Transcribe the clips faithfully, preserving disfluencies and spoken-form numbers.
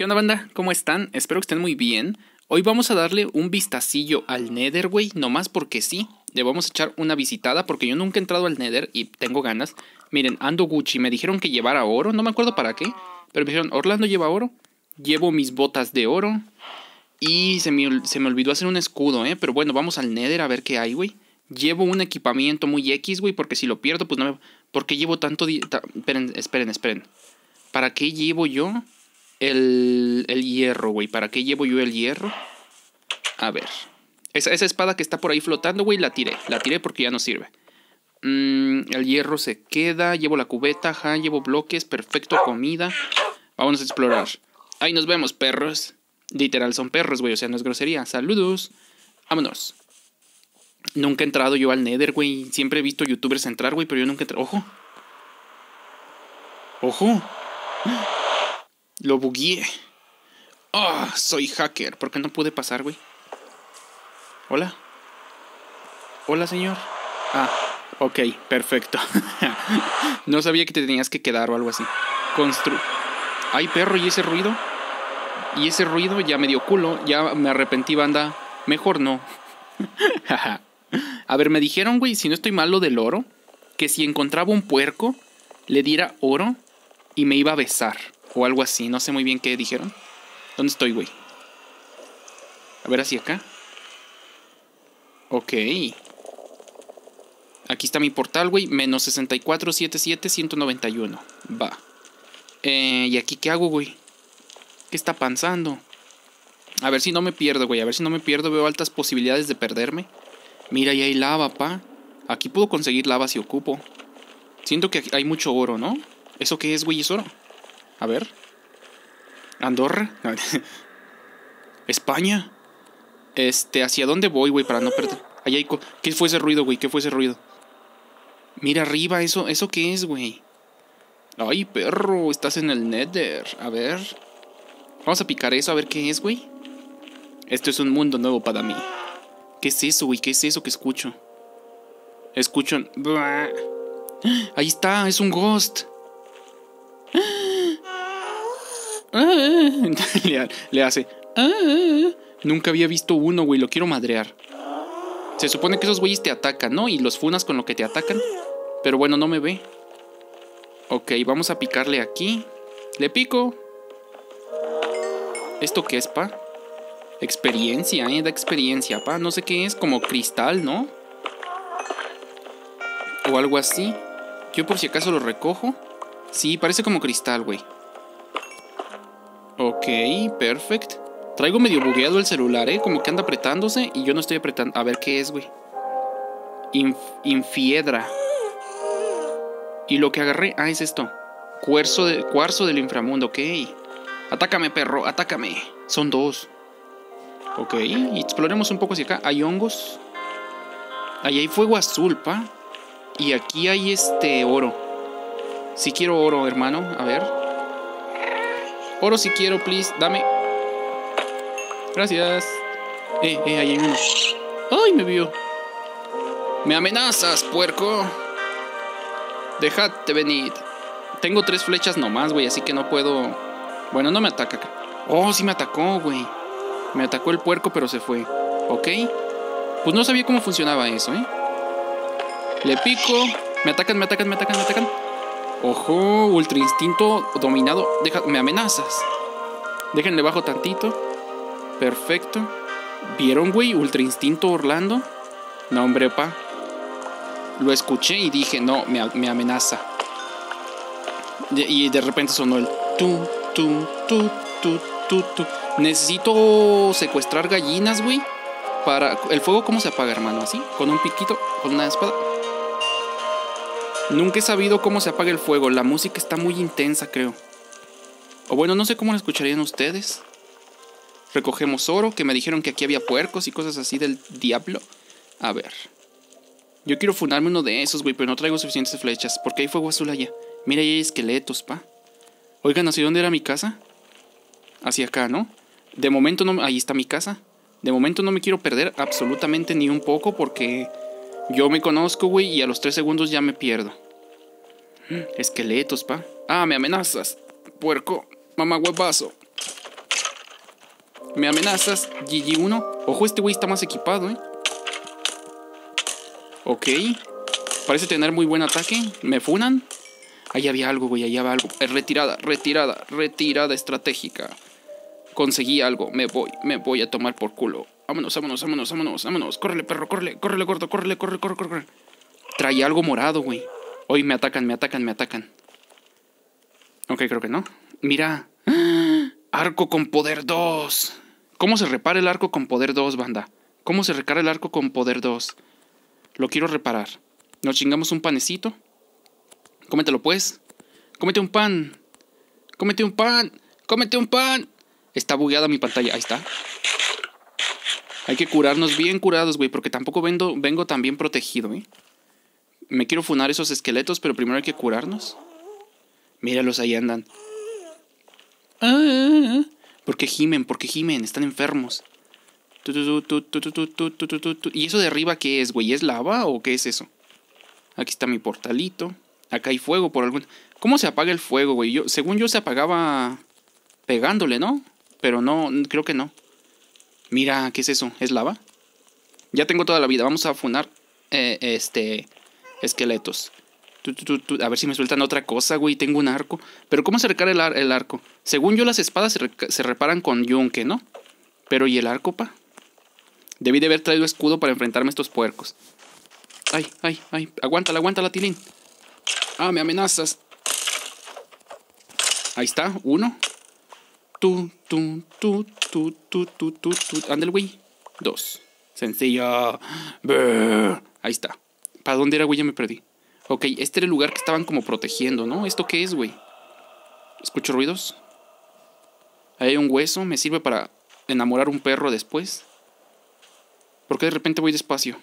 ¿Qué onda, banda? ¿Cómo están? Espero que estén muy bien. Hoy vamos a darle un vistacillo al Nether, güey, nomás porque sí. Le vamos a echar una visitada porque yo nunca he entrado al Nether y tengo ganas. Miren, ando Gucci, me dijeron que llevara oro, no me acuerdo para qué, pero me dijeron, Orlando lleva oro. Llevo mis botas de oro y se me, se me olvidó hacer un escudo, eh, pero bueno, vamos al Nether a ver qué hay, güey. Llevo un equipamiento muy X, güey, porque si lo pierdo, pues no me... ¿Por qué llevo tanto...? Ta... Esperen, esperen, esperen. ¿Para qué llevo yo...? El, el hierro, güey. ¿Para qué llevo yo el hierro? A ver. Esa, esa espada que está por ahí flotando, güey, la tiré. La tiré porque ya no sirve. Mm, el hierro se queda. Llevo la cubeta. Ajá, llevo bloques. Perfecto, comida. Vamos a explorar. Ahí nos vemos, perros. Literal, son perros, güey. O sea, no es grosería. Saludos. Vámonos. Nunca he entrado yo al Nether, güey. Siempre he visto youtubers entrar, güey, pero yo nunca he entrado. ¡Ojo! ¡Ojo! Lo bugueé. Oh, soy hacker. ¿Por qué no pude pasar, güey? Hola. Hola, señor. Ah, ok, perfecto. No sabía que te tenías que quedar o algo así. Constru... Ay, perro, ¿y ese ruido? Y ese ruido ya me dio culo. Ya me arrepentí, banda. Mejor no. A ver, me dijeron, güey, si no estoy mal, lo del oro, que si encontraba un puerco, le diera oro y me iba a besar. O algo así, no sé muy bien qué dijeron. ¿Dónde estoy, güey? A ver, hacia acá. Ok. Aquí está mi portal, güey. Menos sesenta y cuatro, setenta y siete, ciento noventa y uno. Va. Eh, ¿Y aquí qué hago, güey? ¿Qué está pensando? A ver si no me pierdo, güey. A ver si no me pierdo. Veo altas posibilidades de perderme. Mira, ahí hay lava, pa. Aquí puedo conseguir lava si ocupo. Siento que hay mucho oro, ¿no? ¿Eso qué es, güey? ¿Es oro? A ver. Andorra. España. Este, ¿hacia dónde voy, güey? Para no perder. Ahí hay... ¿Qué fue ese ruido, güey? ¿Qué fue ese ruido? Mira arriba, eso. ¿Eso qué es, güey? Ay, perro. Estás en el Nether. A ver. Vamos a picar eso, a ver qué es, güey. Esto es un mundo nuevo para mí. ¿Qué es eso, güey? ¿Qué es eso que escucho? Escucho. Ahí está, es un ghost. le, le hace. Nunca había visto uno, güey. Lo quiero madrear. Se supone que esos güeyes te atacan, ¿no? Y los funas con lo que te atacan. Pero bueno, no me ve. Ok, vamos a picarle aquí. Le pico. ¿Esto qué es, pa? Experiencia, eh. Da experiencia, pa. No sé qué es. Como cristal, ¿no? O algo así. Yo por si acaso lo recojo. Sí, parece como cristal, güey. Ok, perfecto. Traigo medio bugueado el celular, ¿eh? Como que anda apretándose y yo no estoy apretando. A ver qué es, güey. Inf infiedra. Y lo que agarré... Ah, es esto. Cuarzo, de cuarzo del inframundo, ok. Atácame, perro, atácame. Son dos. Ok, exploremos un poco hacia acá. Hay hongos. Ahí hay fuego azul, pa. Y aquí hay este oro. Si quiero oro, hermano. A ver. Oro si quiero, please, dame. Gracias. Eh, eh, ahí hay uno. Ay, me vio. Me amenazas, puerco. Déjate venir. Tengo tres flechas nomás, güey, así que no puedo. Bueno, no me ataca acá. Oh, sí me atacó, güey. Me atacó el puerco, pero se fue. Ok. Pues no sabía cómo funcionaba eso, eh. Le pico. Me atacan, me atacan, me atacan, me atacan. Ojo, ultra instinto dominado. Deja, me amenazas. Déjenle bajo tantito. Perfecto. ¿Vieron, güey? Ultra instinto Orlando. No, hombre, pa. Lo escuché y dije, no, me, me amenaza. De, y de repente sonó el tu, tu, tu, tu, tu, tu. Necesito secuestrar gallinas, güey. Para... ¿El fuego cómo se apaga, hermano? ¿Así? ¿Con un piquito? ¿Con una espada? Nunca he sabido cómo se apaga el fuego. La música está muy intensa, creo. O bueno, no sé cómo la escucharían ustedes. Recogemos oro, que me dijeron que aquí había puercos y cosas así del diablo. A ver. Yo quiero funarme uno de esos, güey, pero no traigo suficientes flechas. Porque hay fuego azul allá. Mira, ahí hay esqueletos, pa. Oigan, ¿hacia dónde era mi casa? Hacia acá, ¿no? De momento no... Ahí está mi casa. De momento no me quiero perder absolutamente ni un poco porque... Yo me conozco, güey, y a los tres segundos ya me pierdo. Esqueletos, pa. Ah, me amenazas. Puerco, mamá huevazo. Me amenazas, G G uno. Ojo, este güey está más equipado, eh. Ok. Parece tener muy buen ataque. ¿Me funan? Ahí había algo, güey, ahí había algo. eh, Retirada, retirada, retirada estratégica. Conseguí algo, me voy, me voy a tomar por culo. Vámonos, vámonos, vámonos, vámonos, vámonos. Córrele, perro, córrele, córrele, gordo, córrele, corre, corre, corre. Traía algo morado, güey. Hoy me atacan, me atacan, me atacan. Ok, creo que no. Mira. ¡Ah! Arco con poder dos. ¿Cómo se repara el arco con poder dos, banda? ¿Cómo se repara el arco con poder dos? Lo quiero reparar. Nos chingamos un panecito. Cómetelo, pues. Cómete un pan. Cómete un pan. Cómete un pan. Está bugueada mi pantalla. Ahí está. Hay que curarnos bien curados, güey. Porque tampoco vengo, vengo tan bien protegido, ¿eh? Me quiero funar esos esqueletos, pero primero hay que curarnos. Míralos, ahí andan. Ah, ¿por qué gimen? ¿Por qué gimen? Están enfermos. ¿Y eso de arriba qué es, güey? ¿Es lava o qué es eso? Aquí está mi portalito. Acá hay fuego por algún... ¿Cómo se apaga el fuego, güey? Yo, según yo se apagaba pegándole, ¿no? Pero no, creo que no. Mira, ¿qué es eso? ¿Es lava? Ya tengo toda la vida. Vamos a funar eh, este esqueletos. Tu, tu, tu, tu. A ver si me sueltan otra cosa, güey. Tengo un arco. Pero ¿cómo se repara el, ar el arco? Según yo, las espadas se, re se reparan con yunque, ¿no? Pero ¿y el arco, pa? Debí de haber traído escudo para enfrentarme a estos puercos. Ay, ay, ay. Aguántala, aguántala, Tilín. Ah, me amenazas. Ahí está, uno. Tú, tú, tú, tú, tú, tú, tú, tú. Ándale, güey. Dos. Sencillo. Brr. Ahí está. ¿Para dónde era, güey? Ya me perdí. Ok, este era el lugar que estaban como protegiendo, ¿no? ¿Esto qué es, güey? ¿Escucho ruidos? Ahí hay un hueso. Me sirve para enamorar un perro después. ¿Por qué de repente voy despacio?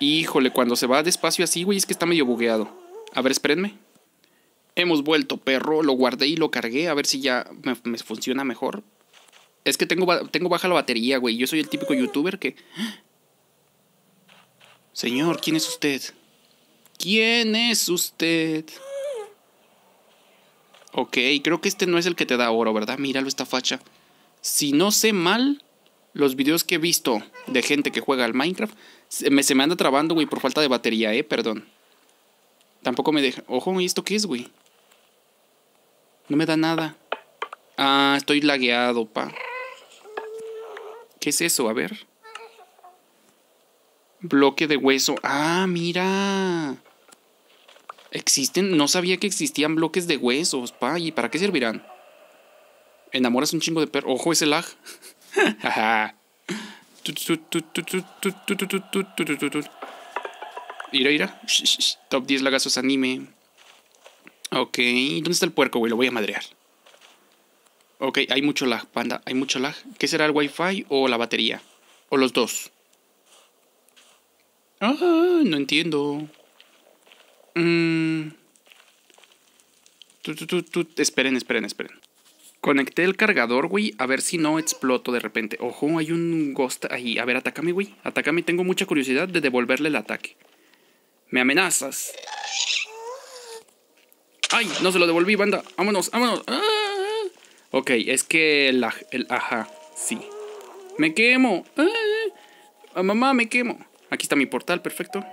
Híjole, cuando se va despacio así, güey, es que está medio bugueado. A ver, espérenme. Hemos vuelto, perro. Lo guardé y lo cargué. A ver si ya me, me funciona mejor. Es que tengo, tengo baja la batería, güey. Yo soy el típico youtuber que... Señor, ¿quién es usted? ¿Quién es usted? Ok, creo que este no es el que te da oro, ¿verdad? Míralo, esta facha. Si no sé mal... Los videos que he visto de gente que juega al Minecraft se me, se me anda trabando, güey, por falta de batería, eh, perdón. Tampoco me deja... Ojo, ¿y esto qué es, güey? No me da nada. Ah, estoy lagueado, pa. ¿Qué es eso? A ver. Bloque de hueso. Ah, mira. Existen... No sabía que existían bloques de huesos, pa. ¿Y para qué servirán? Enamoras un chingo de perro. Ojo, ese lag. Ira, ira. Top diez lagazos anime. Ok. ¿Dónde está el puerco, güey? Lo voy a madrear. Ok, hay mucho lag, panda. Hay mucho lag. ¿Qué será, el wifi o la batería? O los dos. Ah, no entiendo. mm. Esperen, esperen, esperen. Conecté el cargador, güey. A ver si no exploto de repente. Ojo, hay un ghost ahí. A ver, atácame, güey. Atácame. Tengo mucha curiosidad de devolverle el ataque. Me amenazas. ¡Ay! No se lo devolví, banda. ¡Vámonos, vámonos! ¡Ah! Ok, es que el, el... Ajá, sí. ¡Me quemo! ¡Ah! ¡Mamá, me quemo! Aquí está mi portal, perfecto.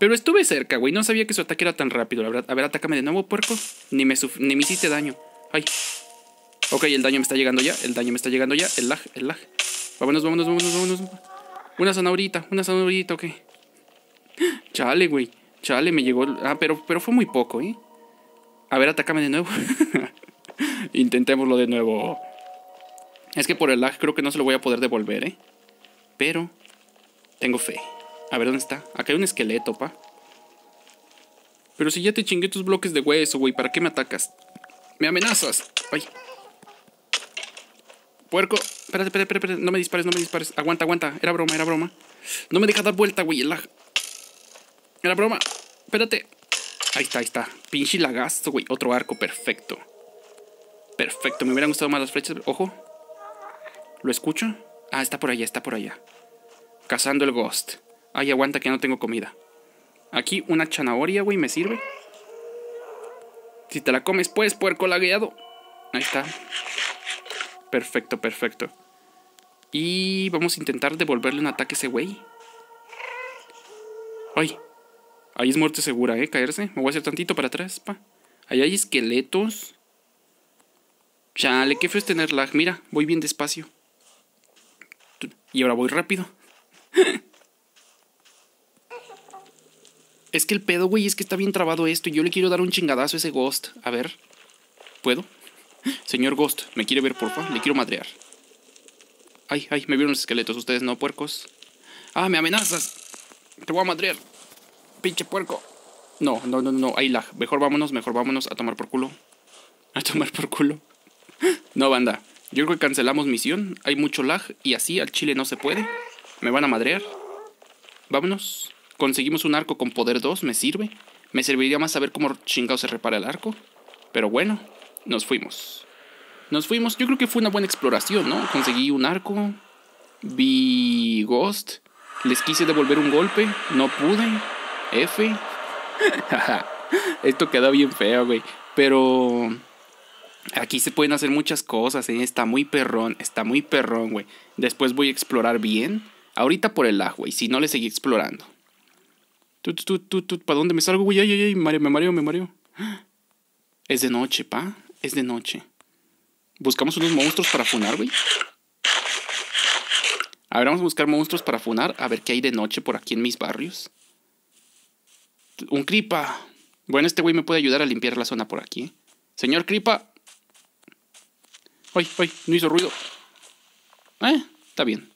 Pero estuve cerca, güey. No sabía que su ataque era tan rápido, la verdad. A ver, atácame de nuevo, puerco. Ni me, suf ni me hiciste daño. ¡Ay! Ok, el daño me está llegando ya, el daño me está llegando ya, el lag, el lag. Vámonos, vámonos, vámonos, vámonos. Una zanahorita, una zanahorita, ok. Chale, güey, chale, me llegó... Ah, pero, pero fue muy poco, ¿eh? A ver, atácame de nuevo. Intentémoslo de nuevo. Es que por el lag creo que no se lo voy a poder devolver, ¿eh? Pero tengo fe. A ver, ¿dónde está? Acá hay un esqueleto, pa. Pero si ya te chingué tus bloques de hueso, güey, ¿para qué me atacas? Me amenazas. Ay. Puerco, espérate, espérate, espérate, no me dispares, no me dispares. Aguanta, aguanta, era broma, era broma. No me dejas dar vuelta, güey, el lag. Era broma, espérate. Ahí está, ahí está, pinche lagazo, güey. Otro arco, perfecto. Perfecto, me hubieran gustado más las flechas. Ojo, ¿lo escucho? Ah, está por allá, está por allá. Cazando el ghost. Ay, aguanta que no tengo comida. Aquí una zanahoria, güey, me sirve. Si te la comes, pues, puerco lagueado. Ahí está. Perfecto, perfecto. Y vamos a intentar devolverle un ataque a ese güey. ¡Ay! Ahí es muerte segura, ¿eh? Caerse. Me voy a hacer tantito para atrás, pa. Ahí hay esqueletos. Chale, qué feo es tener lag. Mira, voy bien despacio. Y ahora voy rápido. Es que el pedo, güey, es que está bien trabado esto. Y yo le quiero dar un chingadazo a ese Ghost. A ver. ¿Puedo? Señor Ghost, ¿me quiere ver, porfa? Le quiero madrear. Ay, ay, me vieron los esqueletos. Ustedes no, puercos. Ah, me amenazas. Te voy a madrear. Pinche puerco. No, no, no, no. Hay lag. Mejor vámonos, mejor vámonos a tomar por culo. A tomar por culo. No, banda. Yo creo que cancelamos misión. Hay mucho lag y así al chile no se puede. Me van a madrear. Vámonos. Conseguimos un arco con poder dos. Me sirve. Me serviría más saber cómo chingado se repara el arco. Pero bueno, nos fuimos. Nos fuimos. Yo creo que fue una buena exploración, ¿no? Conseguí un arco. Vi Ghost. Les quise devolver un golpe. No pude. F. Esto queda bien feo, güey. Pero... aquí se pueden hacer muchas cosas, ¿eh? Está muy perrón, está muy perrón, güey. Después voy a explorar bien. Ahorita por el lag, güey, si no le seguí explorando. Tut, tut, tut, tut. ¿Para dónde me salgo, güey? Ay, ay, ay, me mareo, me mareo, me mareo. Es de noche, pa, es de noche. Buscamos unos monstruos para funar, güey. A ver, vamos a buscar monstruos para funar. A ver qué hay de noche por aquí en mis barrios. Un Creepa. Bueno, este güey me puede ayudar a limpiar la zona por aquí, ¿eh? Señor Creepa. ¡Ay, ay! No hizo ruido. Eh, está bien.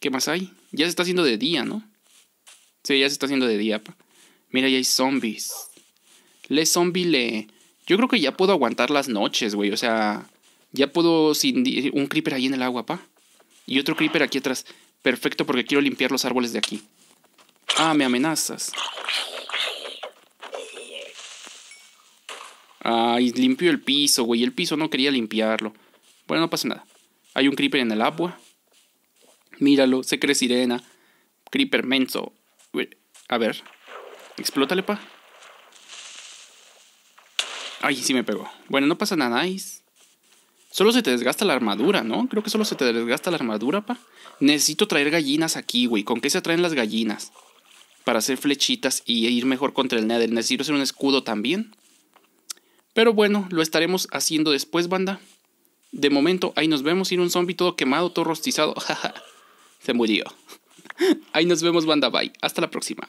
¿Qué más hay? Ya se está haciendo de día, ¿no? Sí, ya se está haciendo de día, pa. Mira, ya hay zombies. Le zombie le... Yo creo que ya puedo aguantar las noches, güey. O sea, ya puedo sin... Un creeper ahí en el agua, pa. Y otro creeper aquí atrás. Perfecto, porque quiero limpiar los árboles de aquí. Ah, me amenazas. Ay, limpió el piso, güey. El piso no quería limpiarlo. Bueno, no pasa nada. Hay un creeper en el agua. Míralo, se cree sirena. Creeper menso. A ver. Explótale, pa. Ay, sí me pegó. Bueno, no pasa nada. Nice. Solo se te desgasta la armadura, ¿no? Creo que solo se te desgasta la armadura, pa. Necesito traer gallinas aquí, güey. ¿Con qué se atraen las gallinas? Para hacer flechitas y ir mejor contra el Nether. Necesito hacer un escudo también. Pero bueno, lo estaremos haciendo después, banda. De momento, ahí nos vemos. Ir un zombie todo quemado, todo rostizado. Se murió. Ahí nos vemos, banda. Bye. Hasta la próxima.